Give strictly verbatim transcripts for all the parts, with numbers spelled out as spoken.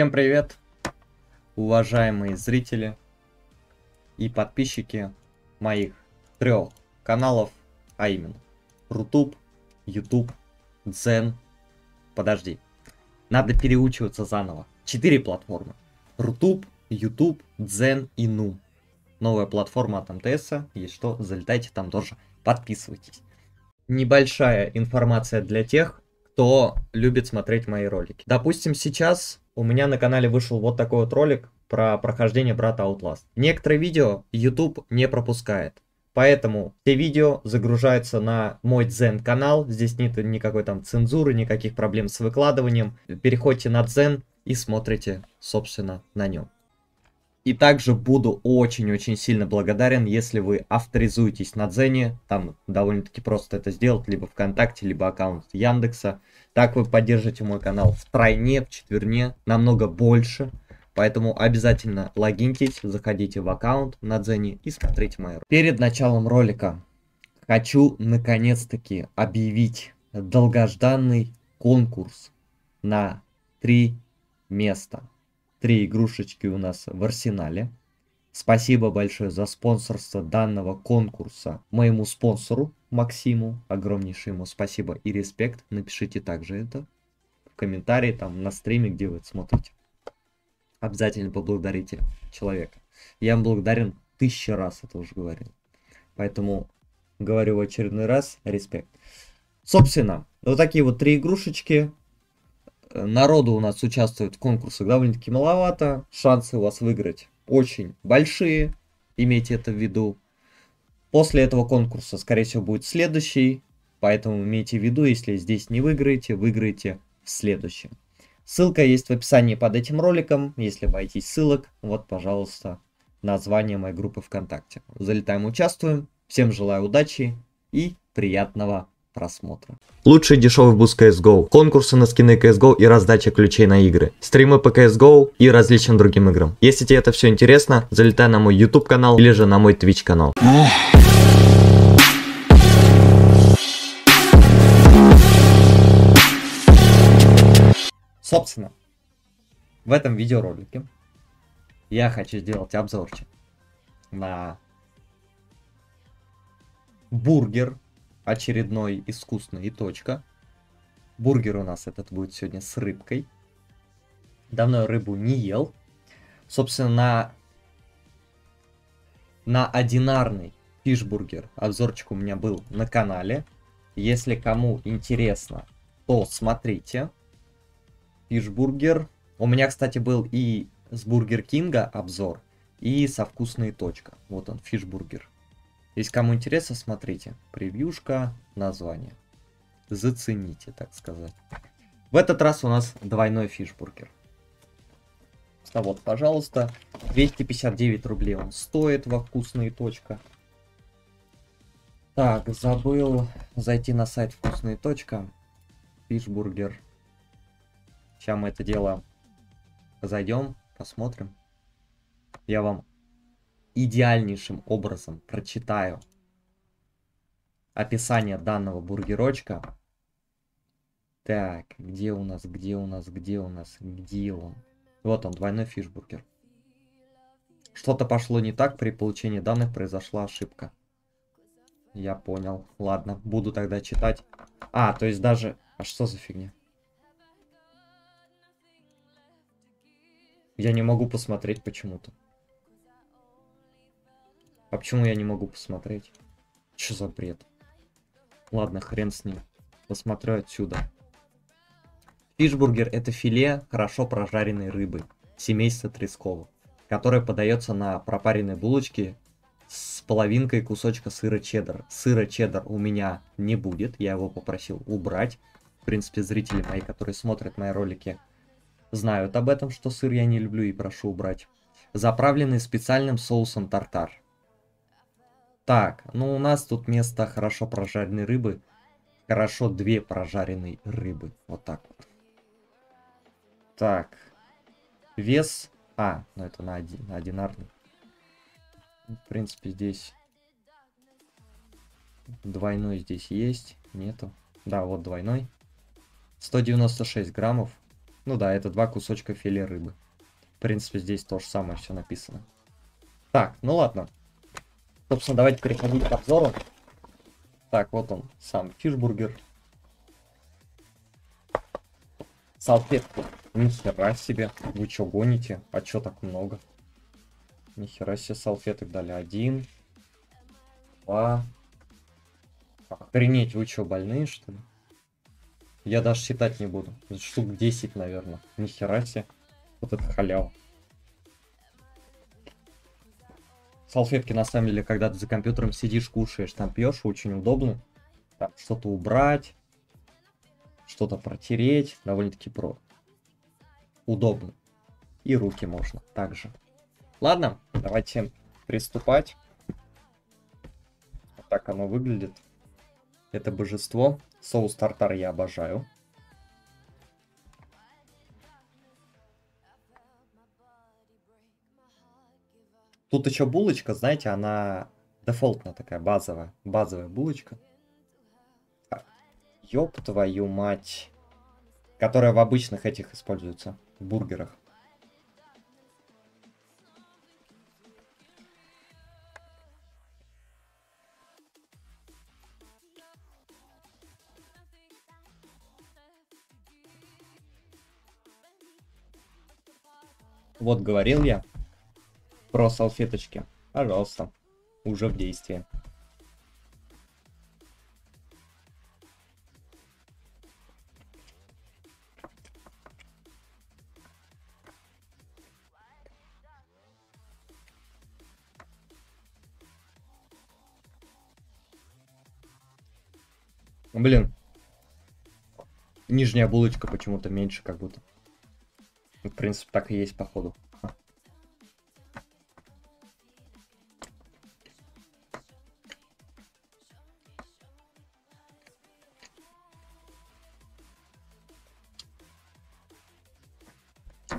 Всем привет, уважаемые зрители и подписчики моих трех каналов, а именно Рутуб, YouTube, Дзен. Подожди, надо переучиваться заново. Четыре платформы. Рутуб, YouTube, Дзен и Ну. Новая платформа от МТСа. Если что, залетайте там тоже. Подписывайтесь. Небольшая информация для тех, кто любит смотреть мои ролики. Допустим, сейчас у меня на канале вышел вот такой вот ролик про прохождение брата Outlast. Некоторые видео YouTube не пропускает. Поэтому все видео загружаются на мой Дзен канал. Здесь нет никакой там цензуры, никаких проблем с выкладыванием. Переходите на Дзен и смотрите, собственно, на нем. И также буду очень-очень сильно благодарен, если вы авторизуетесь на Дзене. Там довольно-таки просто это сделать, либо ВКонтакте, либо аккаунт Яндекса. Так вы поддержите мой канал втройне, вчетверне, намного больше. Поэтому обязательно логиньтесь, заходите в аккаунт на Дзене и смотрите мои ролики. Перед началом ролика хочу наконец-таки объявить долгожданный конкурс на три места. Три игрушечки у нас в арсенале. Спасибо большое за спонсорство данного конкурса моему спонсору Максиму. Огромнейшее ему спасибо и респект. Напишите также это в комментарии, там на стриме, где вы это смотрите. Обязательно поблагодарите человека. Я вам благодарен тысячи раз, это уже говорил. Поэтому говорю в очередной раз, респект. Собственно, вот такие вот три игрушечки. Народу у нас участвует в конкурсах довольно-таки маловато. Шансы у вас выиграть очень большие. Имейте это в виду. После этого конкурса, скорее всего, будет следующий. Поэтому имейте в виду, если здесь не выиграете, выиграете в следующем. Ссылка есть в описании под этим роликом. Если боитесь ссылок, вот, пожалуйста, название моей группы ВКонтакте. Залетаем, участвуем. Всем желаю удачи и приятного просмотра. Лучший дешевый бус си эс го, конкурсы на скины си эс го и раздача ключей на игры, стримы по си эс го и различным другим играм. Если тебе это все интересно, залетай на мой YouTube канал или же на мой Twitch канал. Собственно, в этом видеоролике я хочу сделать обзорчик на бургер очередной из «Вкусно и точка». Бургер у нас этот будет сегодня с рыбкой. Давно я рыбу не ел. Собственно, на, на одинарный фишбургер обзорчик у меня был на канале. Если кому интересно, то смотрите. Фишбургер. У меня, кстати, был и с Burger King обзор, и со «Вкусной точка». Вот он, фишбургер. Если кому интересно, смотрите. Превьюшка, название. Зацените, так сказать. В этот раз у нас двойной фишбургер. А вот, пожалуйста, двести пятьдесят девять рублей он стоит во «Вкусная точка». Так, забыл зайти на сайт «Вкусная точка». Фишбургер. Сейчас мы это дело зайдем, посмотрим. Я вам идеальнейшим образом прочитаю описание данного бургерочка. Так, где у нас, где у нас, где у нас, где он? Вот он, двойной фишбургер. Что-то пошло не так, при получении данных произошла ошибка. Я понял, ладно, буду тогда читать. А, то есть даже... А что за фигня? Я не могу посмотреть почему-то. А почему я не могу посмотреть? Чё за бред? Ладно, хрен с ним. Посмотрю отсюда. Фишбургер — это филе хорошо прожаренной рыбы семейства тресковых, которое подается на пропаренной булочке с половинкой кусочка сыра чеддер. Сыра чеддер у меня не будет. Я его попросил убрать. В принципе, зрители мои, которые смотрят мои ролики, знают об этом, что сыр я не люблю и прошу убрать. Заправленный специальным соусом тартар. Так, ну у нас тут вместо хорошо прожаренной рыбы хорошо две прожаренные рыбы. Вот так вот. Так. Вес... А, ну это на, один, на одинарный. В принципе, здесь... Двойной здесь есть. Нету. Да, вот двойной. сто девяносто шесть граммов. Ну да, это два кусочка филе рыбы. В принципе, здесь то же самое все написано. Так, ну ладно. Собственно, давайте переходить к обзору. Так, вот он, сам фишбургер. Салфетку. Нихера себе. Вы чё гоните? А чё так много? Нихера себе салфеток дали. Один. Два. Охренеть, вы чё, больные, что ли? Я даже считать не буду. Штук десять, наверное. Нихера себе. Вот это халява. Салфетки, на самом деле, когда ты за компьютером сидишь, кушаешь, там пьешь, очень удобно. Так, что-то убрать. Что-то протереть. Довольно-таки про. Удобно. И руки можно также. Ладно, давайте приступать. Вот так оно выглядит. Это божество. Соус тартар я обожаю. Тут еще булочка, знаете, она дефолтная такая, базовая. Базовая булочка. Ёб твою мать. Которая в обычных этих используется. В бургерах. Вот говорил я про салфеточки. Пожалуйста. Уже в действии. Блин. Нижняя булочка почему-то меньше, как будто. В принципе, так и есть, походу.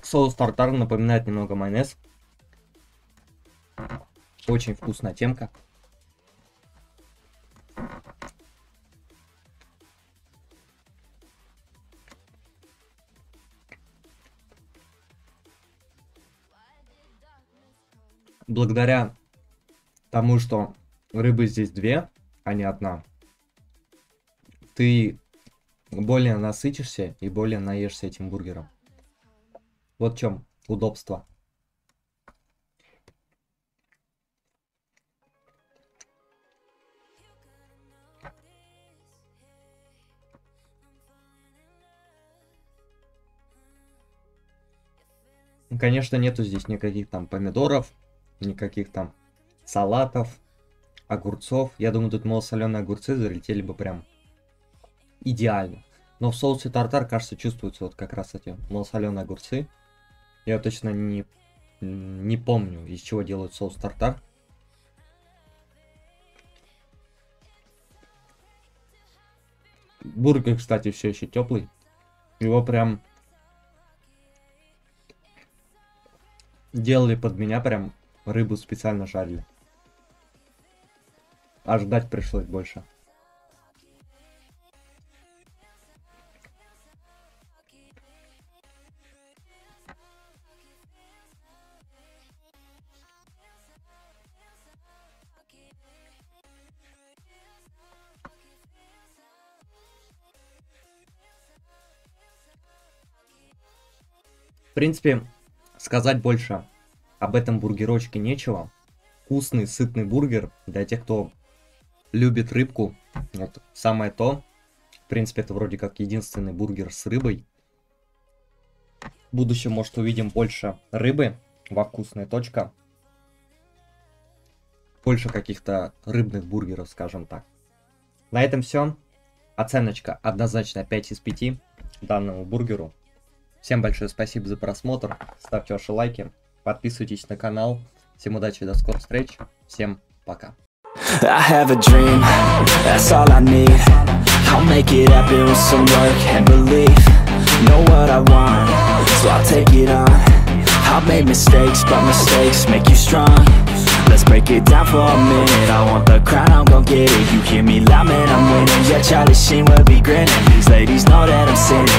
Соус тартар напоминает немного майонез. Очень вкусная темка. Благодаря тому, что рыбы здесь две, а не одна, ты более насытишься и более наешься этим бургером. Вот в чем удобство. Конечно, нету здесь никаких там помидоров, никаких там салатов, огурцов. Я думаю, тут малосоленые огурцы залетели бы прям идеально. Но в соусе тартар, кажется, чувствуются вот как раз эти малосоленые огурцы. Я точно не, не помню, из чего делают соус тартар. Бургер, кстати, все еще теплый. Его прям делали под меня, прям рыбу специально жарили. А ждать пришлось больше. В принципе, сказать больше об этом бургерочке нечего. Вкусный, сытный бургер для тех, кто любит рыбку. Вот самое то. В принципе, это вроде как единственный бургер с рыбой. В будущем, может, увидим больше рыбы во «Вкусная точка». Больше каких-то рыбных бургеров, скажем так. На этом все. Оценочка однозначно пять из пяти данному бургеру. Всем большое спасибо за просмотр, ставьте ваши лайки, подписывайтесь на канал. Всем удачи, до скорых встреч, всем пока. Let's break it down for a minute. I want the crown, I'm gon' get it. You hear me loud, man, I'm winning. Yeah, Charlie Sheen will be grinning. These ladies know that I'm sinning.